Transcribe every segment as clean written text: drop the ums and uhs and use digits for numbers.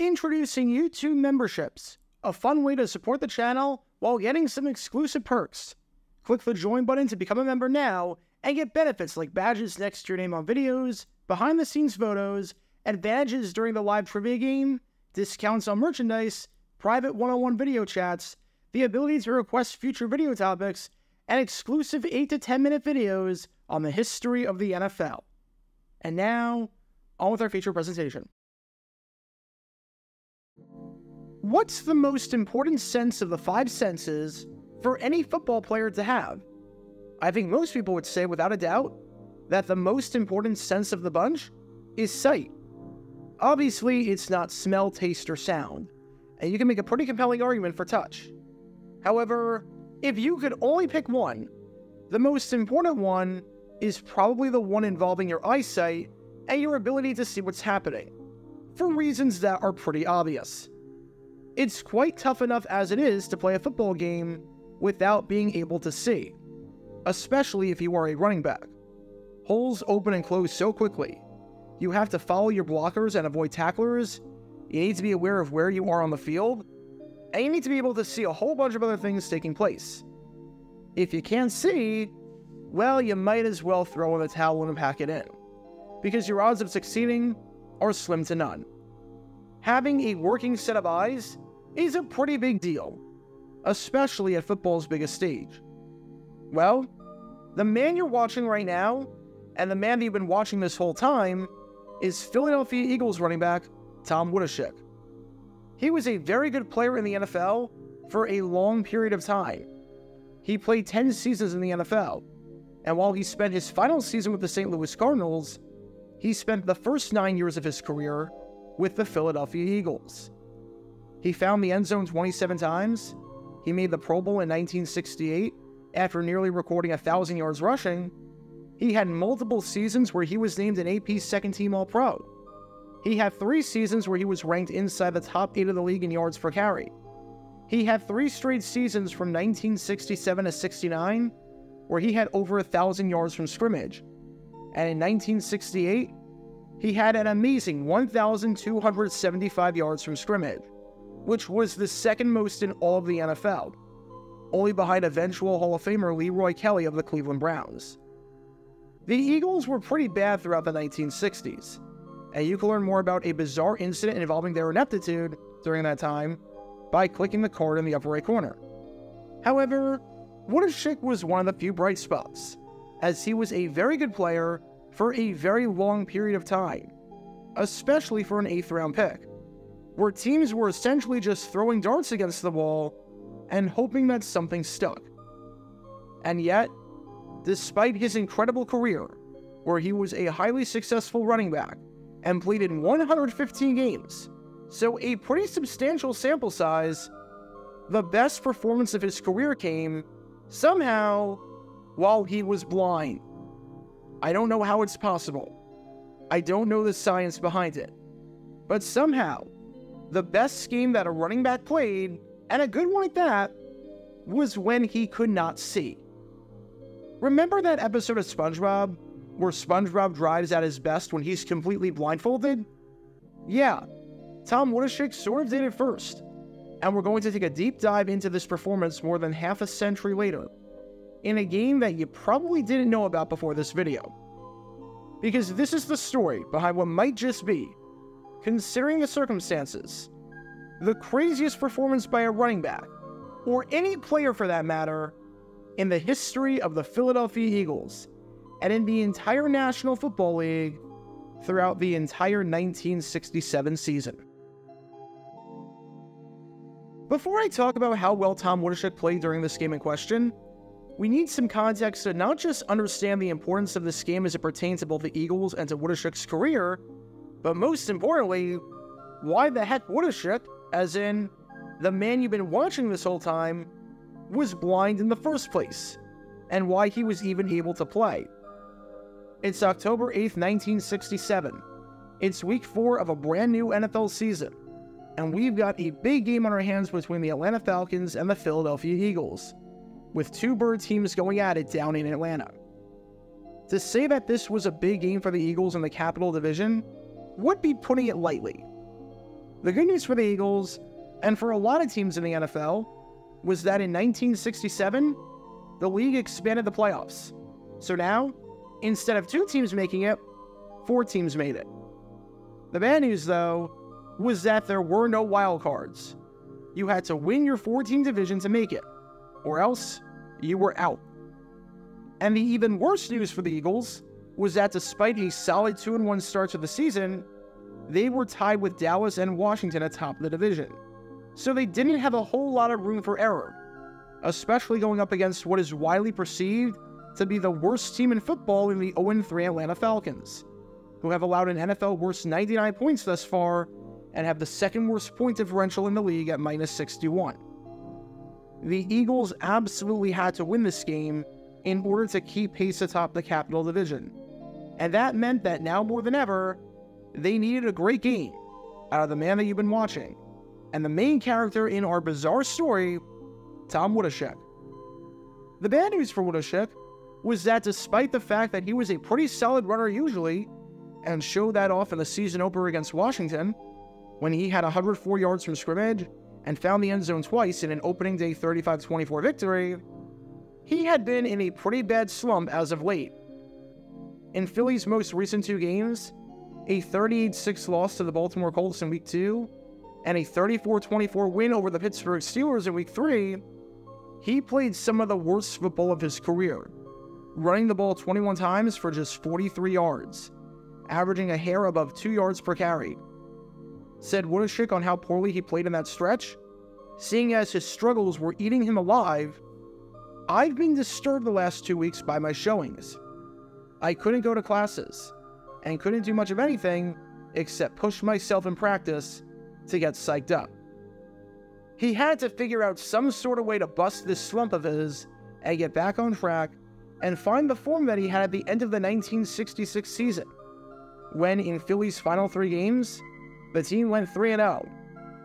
Introducing you to memberships, a fun way to support the channel while getting some exclusive perks. Click the join button to become a member now and get benefits like badges next to your name on videos, behind-the-scenes photos, advantages during the live trivia game, discounts on merchandise, private one-on-one video chats, the ability to request future video topics, and exclusive 8 to 10-minute videos on the history of the NFL. And now, on with our feature presentation. What's the most important sense of the 5 senses for any football player to have? I think most people would say without a doubt that the most important sense of the bunch is sight. Obviously, it's not smell, taste, or sound, and you can make a pretty compelling argument for touch. However, if you could only pick one, the most important one is probably the one involving your eyesight and your ability to see what's happening, for reasons that are pretty obvious. It's quite tough enough as it is to play a football game without being able to see, especially if you are a running back. Holes open and close so quickly. You have to follow your blockers and avoid tacklers, you need to be aware of where you are on the field, and you need to be able to see a whole bunch of other things taking place. If you can't see, well, you might as well throw in the towel and pack it in, because your odds of succeeding are slim to none. Having a working set of eyes is a pretty big deal, especially at football's biggest stage. Well, the man you're watching right now, and the man that you've been watching this whole time, is Philadelphia Eagles running back Tom Woodeshick. He was a very good player in the NFL for a long period of time. He played 10 seasons in the NFL, and while he spent his final season with the St. Louis Cardinals, he spent the first 9 years of his career with the Philadelphia Eagles. He found the end zone 27 times, he made the Pro Bowl in 1968 after nearly recording 1,000 yards rushing, he had multiple seasons where he was named an AP second team All-Pro, he had 3 seasons where he was ranked inside the top 8 of the league in yards per carry, he had 3 straight seasons from 1967 to 69 where he had over 1,000 yards from scrimmage, and in 1968, he had an amazing 1,275 yards from scrimmage, which was the second most in all of the NFL, only behind eventual Hall of Famer Leroy Kelly of the Cleveland Browns. The Eagles were pretty bad throughout the 1960s, and you can learn more about a bizarre incident involving their ineptitude during that time by clicking the card in the upper right corner. However, Woodeshick was one of the few bright spots, as he was a very good player for a very long period of time, especially for an 8th round pick, where teams were essentially just throwing darts against the wall and hoping that something stuck. And yet, despite his incredible career, where he was a highly successful running back and played in 115 games, so a pretty substantial sample size, the best performance of his career came, somehow, while he was blind. I don't know how it's possible. I don't know the science behind it. But somehow, the best scheme that a running back played, and a good one at that, was when he could not see. Remember that episode of SpongeBob, where SpongeBob drives at his best when he's completely blindfolded? Yeah, Tom Woodeshick sort of did it first, and we're going to take a deep dive into this performance more than half a century later, in a game that you probably didn't know about before this video. Because this is the story behind what might just be, considering the circumstances, the craziest performance by a running back, or any player for that matter, in the history of the Philadelphia Eagles, and in the entire National Football League throughout the entire 1967 season. Before I talk about how well Tom Woodeshick played during this game in question, we need some context to not just understand the importance of this game as it pertains to both the Eagles and to Woodeshick's career, but most importantly, why the heck Woodeshick, as in the man you've been watching this whole time, was blind in the first place, and why he was even able to play. It's October 8th, 1967. It's week 4 of a brand new NFL season, and we've got a big game on our hands between the Atlanta Falcons and the Philadelphia Eagles, with two bird teams going at it down in Atlanta. To say that this was a big game for the Eagles in the Capital Division would be putting it lightly. The good news for the Eagles, and for a lot of teams in the NFL, was that in 1967, the league expanded the playoffs. So now, instead of 2 teams making it, 4 teams made it. The bad news, though, was that there were no wild cards. You had to win your 4-team division to make it, or else you were out. And the even worse news for the Eagles was that despite a solid 2-1 start to the season, they were tied with Dallas and Washington atop the division. So they didn't have a whole lot of room for error, especially going up against what is widely perceived to be the worst team in football in the 0-3 Atlanta Falcons, who have allowed an NFL worst 99 points thus far and have the second worst point differential in the league at -61. The Eagles absolutely had to win this game in order to keep pace atop the Capital Division, and that meant that now more than ever, they needed a great game out of the man that you've been watching, and the main character in our bizarre story, Tom Woodeshick. The bad news for Woodeshick was that despite the fact that he was a pretty solid runner usually, and showed that off in the season opener against Washington, when he had 104 yards from scrimmage and found the end zone twice in an opening day 35-24 victory, he had been in a pretty bad slump as of late. In Philly's most recent 2 games, a 38-6 loss to the Baltimore Colts in Week 2, and a 34-24 win over the Pittsburgh Steelers in Week 3, he played some of the worst football of his career, running the ball 21 times for just 43 yards, averaging a hair above 2 yards per carry. Said Woodeshick on how poorly he played in that stretch, seeing as his struggles were eating him alive, "I've been disturbed the last 2 weeks by my showings. I couldn't go to classes, and couldn't do much of anything except push myself in practice to get psyched up." He had to figure out some sort of way to bust this slump of his and get back on track and find the form that he had at the end of the 1966 season, when in Philly's final 3 games, the team went 3-0,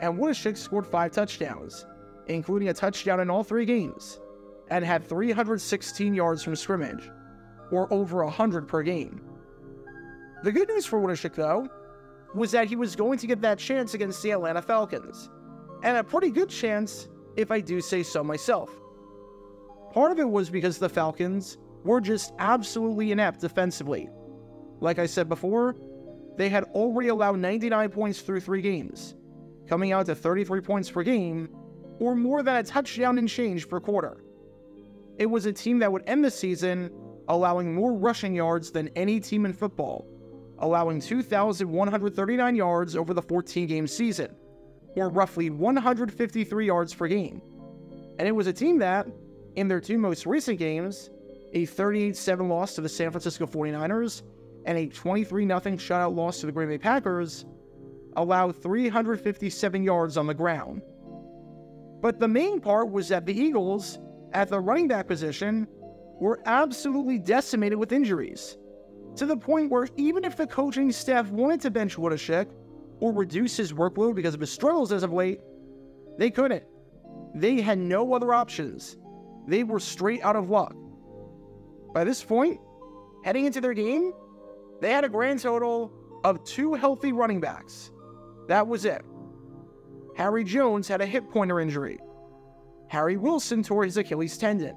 and Woodeshick scored 5 touchdowns, including a touchdown in all 3 games, and had 316 yards from scrimmage, or over 100 per game. The good news for Woodeshick, though, was that he was going to get that chance against the Atlanta Falcons, and a pretty good chance, if I do say so myself. Part of it was because the Falcons were just absolutely inept defensively. Like I said before, they had already allowed 99 points through 3 games, coming out to 33 points per game, or more than a touchdown and change per quarter. It was a team that would end the season allowing more rushing yards than any team in football, allowing 2,139 yards over the 14-game season, or roughly 153 yards per game. And it was a team that, in their 2 most recent games, a 38-7 loss to the San Francisco 49ers, and a 23-0 shutout loss to the Green Bay Packers, allowed 357 yards on the ground. But the main part was that the Eagles, at the running back position, were absolutely decimated with injuries, to the point where even if the coaching staff wanted to bench Woodeshick or reduce his workload because of his struggles as of late, they couldn't. They had no other options. They were straight out of luck. By this point, heading into their game, they had a grand total of 2 healthy running backs. That was it. Harry Jones had a hip pointer injury. Harry Wilson tore his Achilles tendon.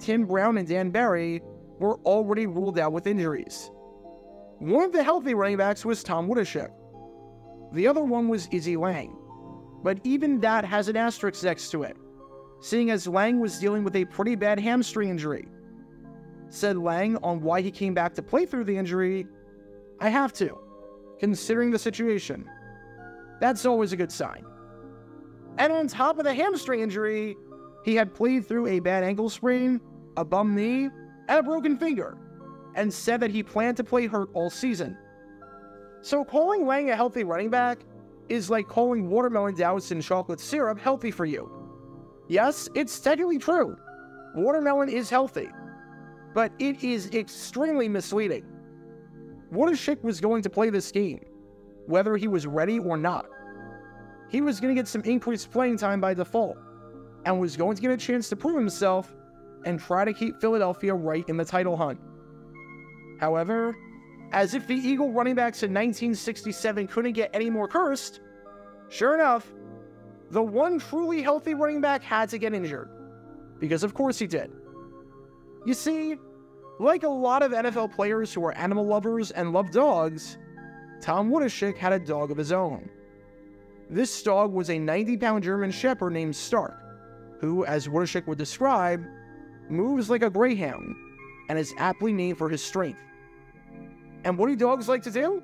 Tim Brown and Dan Barry were already ruled out with injuries. One of the healthy running backs was Tom Woodeshick. The other one was Izzy Lang. But even that has an asterisk next to it, seeing as Lang was dealing with a pretty bad hamstring injury. Said Lang on why he came back to play through the injury, "I have to, considering the situation. That's always a good sign." And on top of the hamstring injury, he had played through a bad ankle sprain, a bum knee, and a broken finger, and said that he planned to play hurt all season. So calling Lang a healthy running back is like calling watermelon doused in chocolate syrup healthy for you. Yes, it's technically true. Watermelon is healthy, but it is extremely misleading. Woodeshick was going to play this game, whether he was ready or not. He was going to get some increased playing time by default, and was going to get a chance to prove himself and try to keep Philadelphia right in the title hunt. However, as if the Eagle running backs in 1967 couldn't get any more cursed, Sure enough, the one truly healthy running back had to get injured. Because of course he did. You see, like a lot of NFL players who are animal lovers and love dogs, Tom Woodeshick had a dog of his own. This dog was a 90-pound German Shepherd named Stark, who, as Woodeshick would describe, moves like a greyhound and is aptly named for his strength. And what do dogs like to do?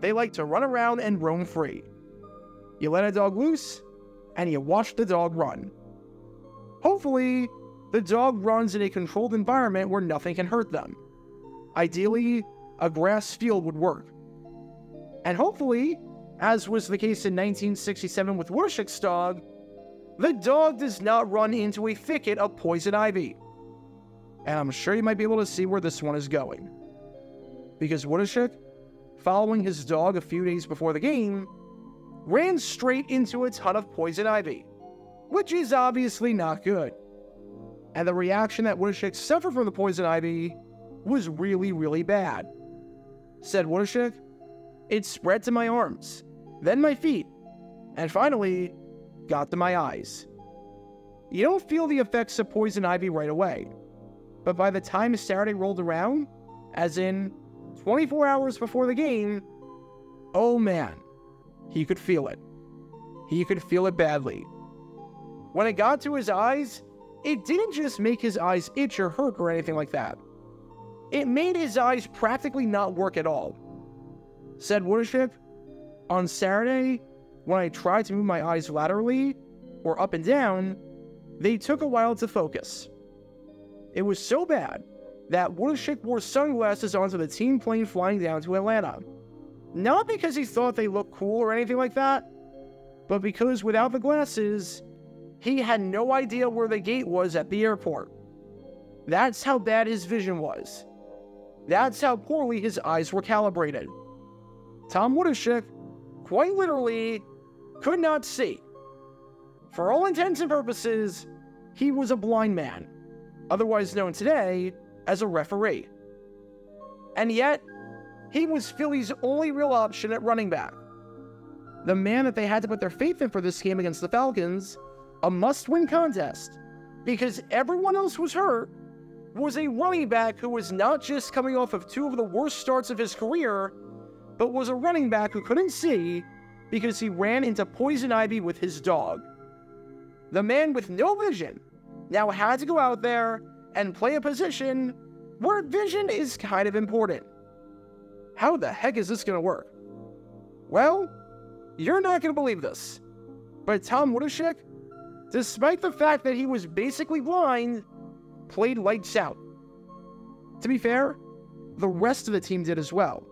They like to run around and roam free. You let a dog loose, and you watch the dog run. Hopefully, the dog runs in a controlled environment where nothing can hurt them. Ideally, a grass field would work. And hopefully, as was the case in 1967 with Woodeshick's dog, the dog does not run into a thicket of poison ivy. And I'm sure you might be able to see where this one is going. Because Woodeshick, following his dog a few days before the game, ran straight into a ton of poison ivy, which is obviously not good. And the reaction that Woodeshick suffered from the poison ivy was really, really bad. Said Woodeshick, "It spread to my arms, then my feet, and finally got to my eyes." You don't feel the effects of poison ivy right away, but by the time Saturday rolled around, as in 24 hours before the game, oh man, he could feel it. He could feel it badly. When it got to his eyes, it didn't just make his eyes itch or hurt or anything like that. It made his eyes practically not work at all. Said Woodeshick, "On Saturday, when I tried to move my eyes laterally, or up and down, they took a while to focus. It was so bad that Woodeshick wore sunglasses onto the team plane flying down to Atlanta. Not because he thought they looked cool or anything like that, but because without the glasses, he had no idea where the gate was at the airport. That's how bad his vision was. That's how poorly his eyes were calibrated." Tom Woodeshick, quite literally, could not see. For all intents and purposes, he was a blind man, otherwise known today as a referee. And yet, he was Philly's only real option at running back. The man that they had to put their faith in for this game against the Falcons, a must-win contest, because everyone else was hurt, was a running back who was not just coming off of two of the worst starts of his career, but was a running back who couldn't see because he ran into poison ivy with his dog. The man with no vision now had to go out there and play a position where vision is kind of important. How the heck is this going to work? Well, you're not going to believe this, but Tom Woodeshick, despite the fact that he was basically blind, played lights out. To be fair, the rest of the team did as well,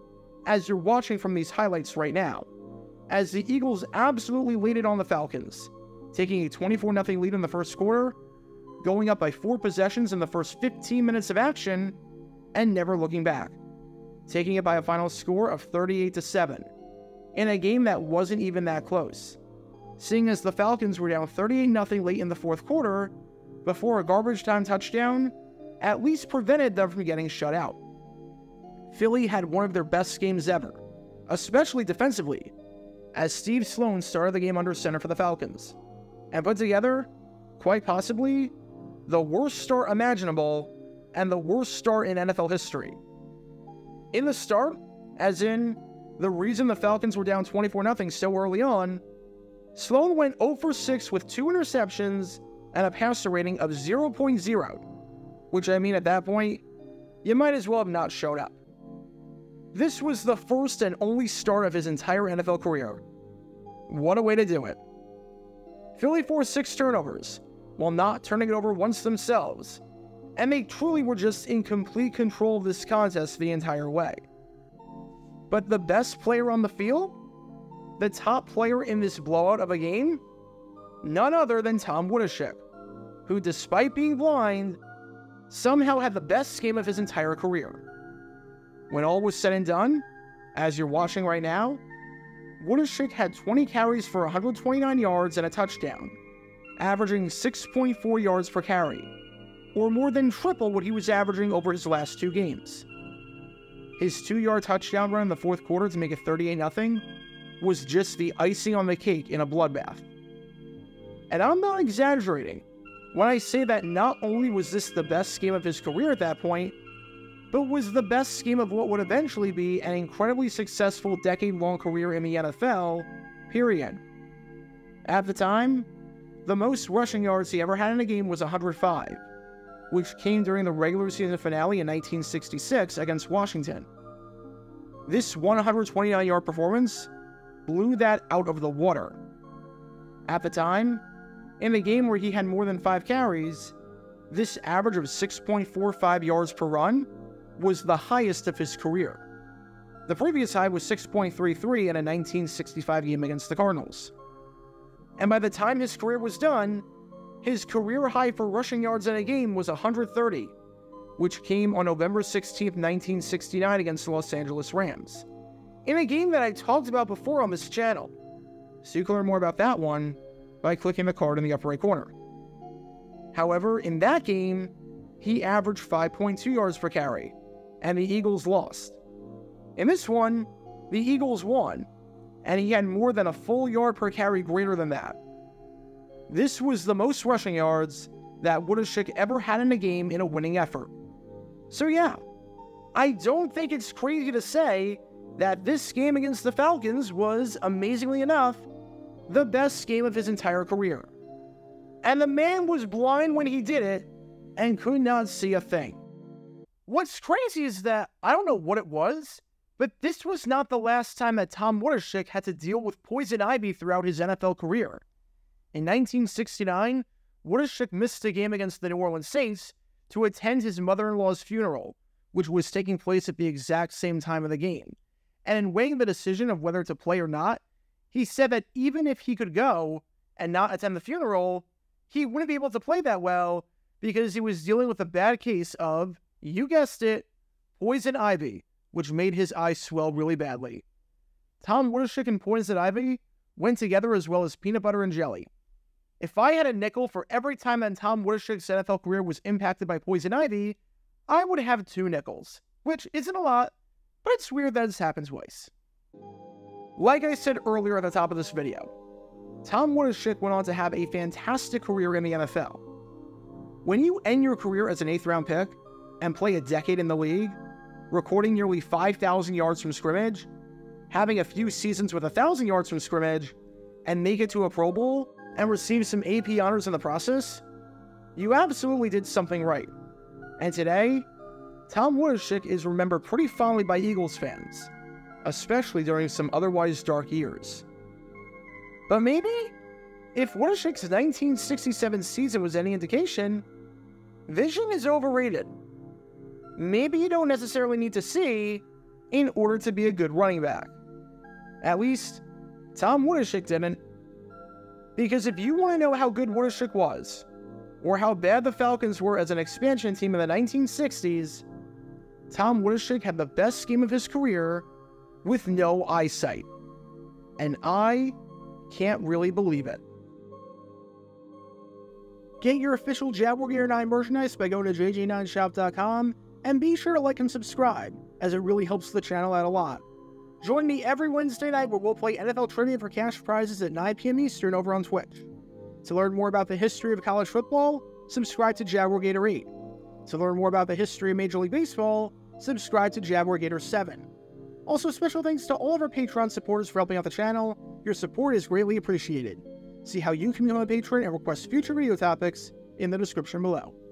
as you're watching from these highlights right now, as the Eagles absolutely laid it on the Falcons, taking a 24-0 lead in the first quarter, going up by 4 possessions in the first 15 minutes of action, and never looking back, taking it by a final score of 38-7, in a game that wasn't even that close, seeing as the Falcons were down 38-0 late in the fourth quarter, before a garbage time touchdown at least prevented them from getting shut out. Philly had one of their best games ever, especially defensively, as Steve Sloan started the game under center for the Falcons, and put together, quite possibly, the worst start imaginable and the worst start in NFL history. In the start, as in the reason the Falcons were down 24-0 so early on, Sloan went 0 for 6 with 2 interceptions and a passer rating of 0.0, which, I mean, at that point, you might as well have not showed up. This was the first and only start of his entire NFL career. What a way to do it. Philly forced 6 turnovers, while not turning it over once themselves, and they truly were just in complete control of this contest the entire way. But the best player on the field? The top player in this blowout of a game? None other than Tom Woodeshick, who, despite being blind, somehow had the best game of his entire career. When all was said and done, as you're watching right now, Woodeshick had 20 carries for 129 yards and a touchdown, averaging 6.4 yards per carry, or more than triple what he was averaging over his last 2 games. His 2-yard touchdown run in the fourth quarter to make it 38-0 was just the icing on the cake in a bloodbath. And I'm not exaggerating when I say that not only was this the best game of his career at that point, but was the best game of what would eventually be an incredibly successful decade-long career in the NFL, period. At the time, the most rushing yards he ever had in a game was 105, which came during the regular season finale in 1966 against Washington. This 129-yard performance blew that out of the water. At the time, in a game where he had more than 5 carries, this average of 6.45 yards per run was the highest of his career. The previous high was 6.33 in a 1965 game against the Cardinals. And by the time his career was done, his career high for rushing yards in a game was 130, which came on November 16, 1969 against the Los Angeles Rams, in a game that I talked about before on this channel, so you can learn more about that one by clicking the card in the upper right corner. However, in that game, he averaged 5.2 yards per carry, and the Eagles lost. In this one, the Eagles won, and he had more than a full yard per carry greater than that. This was the most rushing yards that Woodeshick ever had in a game in a winning effort. So yeah, I don't think it's crazy to say that this game against the Falcons was, amazingly enough, the best game of his entire career. And the man was blind when he did it, and could not see a thing. What's crazy is that, I don't know what it was, but this was not the last time that Tom Woodeshick had to deal with poison ivy throughout his NFL career. In 1969, Woodeshick missed a game against the New Orleans Saints to attend his mother-in-law's funeral, which was taking place at the exact same time of the game. And in weighing the decision of whether to play or not, he said that even if he could go and not attend the funeral, he wouldn't be able to play that well, because he was dealing with a bad case of, you guessed it, poison ivy, which made his eyes swell really badly. Tom Woodeshick and poison ivy went together as well as peanut butter and jelly. If I had a nickel for every time that Tom Woodeshick's NFL career was impacted by poison ivy, I would have 2 nickels, which isn't a lot, but it's weird that this happened twice. Like I said earlier at the top of this video, Tom Woodeshick went on to have a fantastic career in the NFL. When you end your career as an 8th-round pick and play a decade in the league, recording nearly 5,000 yards from scrimmage, having a few seasons with 1,000 yards from scrimmage, and make it to a Pro Bowl and receive some AP honors in the process, you absolutely did something right. And today, Tom Woodeshick is remembered pretty fondly by Eagles fans, especially during some otherwise dark years. But maybe, if Woodeshick's 1967 season was any indication, vision is overrated. Maybe you don't necessarily need to see in order to be a good running back. At least, Tom Woodeshick didn't. Because if you want to know how good Woodeshick was, or how bad the Falcons were as an expansion team in the 1960s, Tom Woodeshick had the best game of his career with no eyesight. And I can't really believe it. Get your official Jaguar Gator 9 merchandise by going to jj9shop.com, and be sure to like and subscribe, as it really helps the channel out a lot. Join me every Wednesday night where we'll play NFL trivia for cash prizes at 9 p.m. Eastern over on Twitch. To learn more about the history of college football, subscribe to Jaguar Gator 8. To learn more about the history of Major League Baseball, subscribe to Jaguar Gator 7. Also, special thanks to all of our Patreon supporters for helping out the channel. Your support is greatly appreciated. See how you can become a patron and request future video topics in the description below.